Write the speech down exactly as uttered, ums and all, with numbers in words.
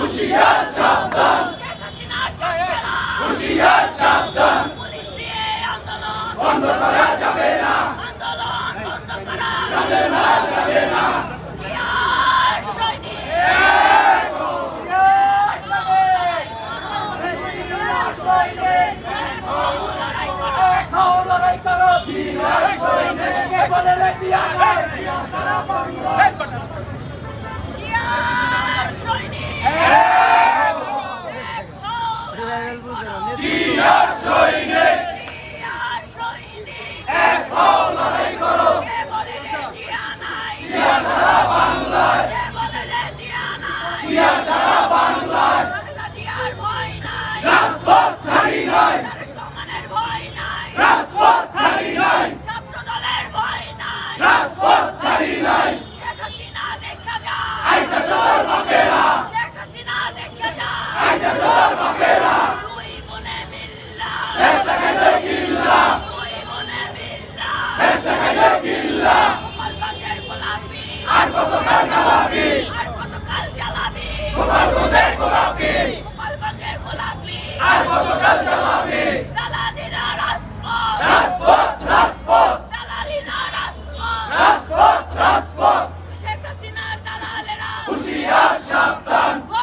Hoşiyar Şam'dan yakasına çapkına, Hoşiyar Şam'dan polis diye yandalon, bandokara cabena, bandolon, bandokara cabena, cabena. Hoşiyar Şam'dan Eko, Hoşiyar Şam'dan Hoşiyar Şam'dan Eko, Hoşiyar Şam'dan Eko, Hoşiyar Şam'dan Hoşiyar Şam'dan Eko, Hoşiyar Şam'dan Hoşiyar Şam'dan Hoşiyar Şam'dan.